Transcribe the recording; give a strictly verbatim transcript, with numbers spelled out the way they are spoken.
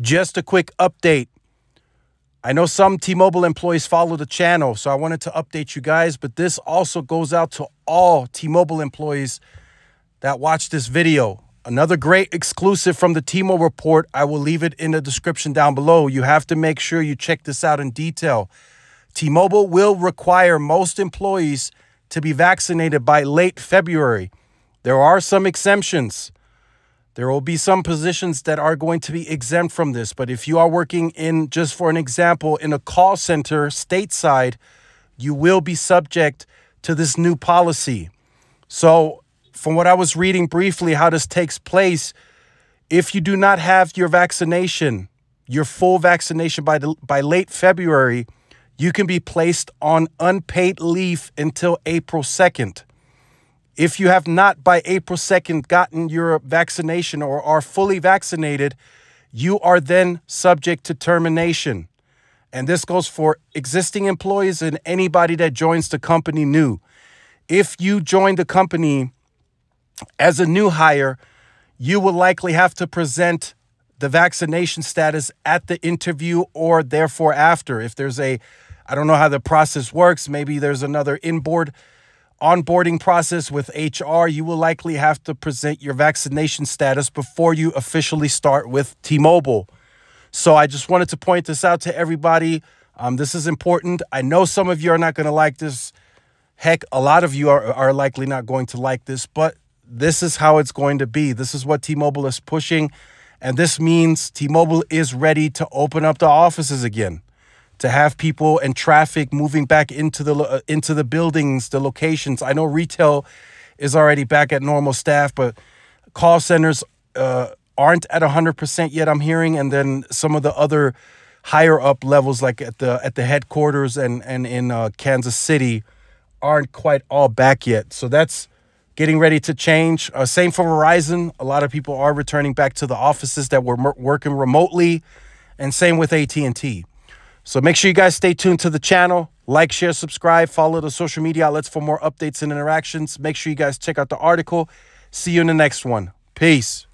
Just a quick update. I know some T-Mobile employees follow the channel, so I wanted to update you guys, but this also goes out to all T-Mobile employees that watch this video. Another great exclusive from the T-Mobile report. I will leave it in the description down below. You have to make sure you check this out in detail. T-Mobile will require most employees to be vaccinated by late February. There are some exemptions. There will be some positions that are going to be exempt from this, but if you are working in, just for an example, in a call center stateside, you will be subject to this new policy. So from what I was reading briefly, how this takes place, if you do not have your vaccination, your full vaccination by, the, by late February, you can be placed on unpaid leave until April second. If you have not by April second gotten your vaccination or are fully vaccinated, you are then subject to termination. And this goes for existing employees and anybody that joins the company new. If you join the company as a new hire, you will likely have to present the vaccination status at the interview or therefore after. If there's a, I don't know how the process works, maybe there's another inboard onboarding process with H R, you will likely have to present your vaccination status before you officially start with T-Mobile. So I just wanted to point this out to everybody. Um, this is important. I know some of you are not going to like this. Heck, a lot of you are, are likely not going to like this, but this is how it's going to be. This is what T-Mobile is pushing. And this means T-Mobile is ready to open up the offices again, to have people and traffic moving back into the uh, into the buildings, the locations. I know retail is already back at normal staff, but call centers uh, aren't at one hundred percent yet, I'm hearing. And then some of the other higher up levels, like at the at the headquarters and, and in uh, Kansas City, aren't quite all back yet. So that's getting ready to change. Uh, same for Verizon. A lot of people are returning back to the offices that were working remotely. And same with A T and T. So make sure you guys stay tuned to the channel. Like, share, subscribe, follow the social media outlets for more updates and interactions. Make sure you guys check out the article. See you in the next one. Peace.